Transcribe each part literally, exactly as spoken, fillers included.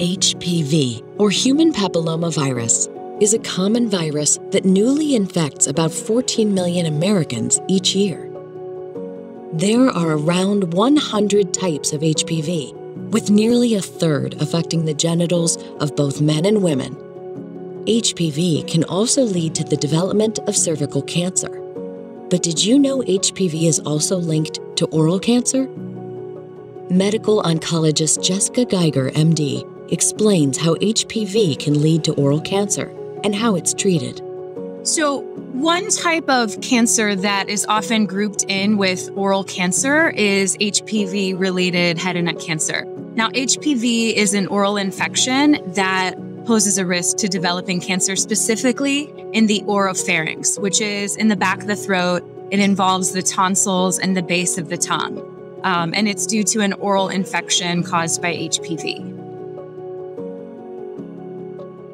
H P V, or human papillomavirus, is a common virus that newly infects about fourteen million Americans each year. There are around one hundred types of H P V, with nearly a third affecting the genitals of both men and women. H P V can also lead to the development of cervical cancer. But did you know H P V is also linked to oral cancer? Medical oncologist Jessica Geiger, M D, explains how H P V can lead to oral cancer and how it's treated. So one type of cancer that is often grouped in with oral cancer is H P V-related head and neck cancer. Now, H P V is an oral infection that poses a risk to developing cancer, specifically in the oropharynx, which is in the back of the throat. It involves the tonsils and the base of the tongue, um, and it's due to an oral infection caused by H P V.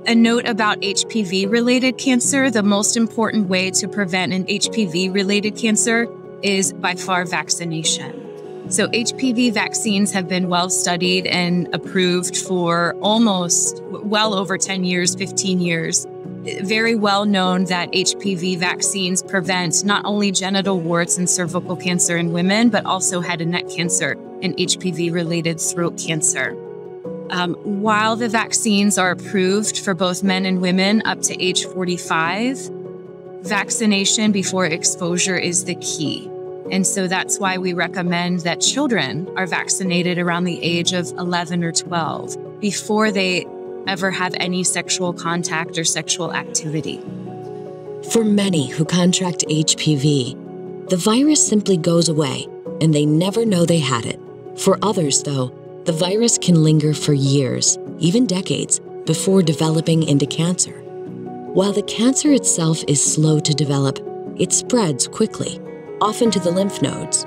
A note about H P V-related cancer: the most important way to prevent an H P V-related cancer is by far vaccination. So H P V vaccines have been well studied and approved for almost well over ten years, fifteen years. Very well known that H P V vaccines prevent not only genital warts and cervical cancer in women, but also head and neck cancer and H P V-related throat cancer. Um, while the vaccines are approved for both men and women up to age forty-five, vaccination before exposure is the key. And so that's why we recommend that children are vaccinated around the age of eleven or twelve before they ever have any sexual contact or sexual activity. For many who contract H P V, the virus simply goes away and they never know they had it. For others, though, the virus can linger for years, even decades, before developing into cancer. While the cancer itself is slow to develop, it spreads quickly, often to the lymph nodes.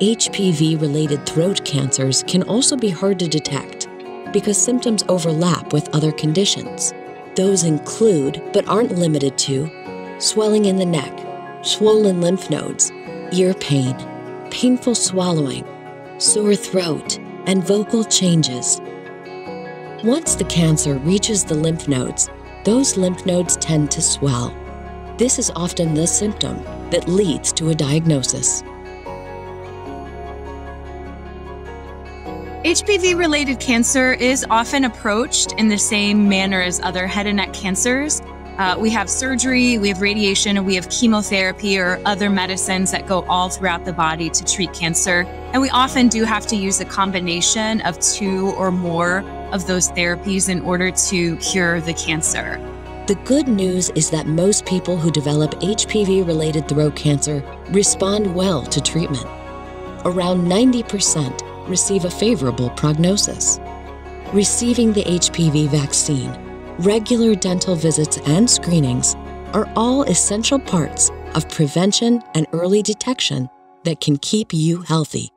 H P V-related throat cancers can also be hard to detect because symptoms overlap with other conditions. Those include, but aren't limited to, swelling in the neck, swollen lymph nodes, ear pain, painful swallowing, sore throat, and vocal changes. Once the cancer reaches the lymph nodes, those lymph nodes tend to swell. This is often the symptom that leads to a diagnosis. H P V-related cancer is often approached in the same manner as other head and neck cancers. Uh, we have surgery, we have radiation, and we have chemotherapy or other medicines that go all throughout the body to treat cancer. And we often do have to use a combination of two or more of those therapies in order to cure the cancer. The good news is that most people who develop H P V-related throat cancer respond well to treatment. Around ninety percent receive a favorable prognosis. Receiving the H P V vaccine, regular dental visits, and screenings are all essential parts of prevention and early detection that can keep you healthy.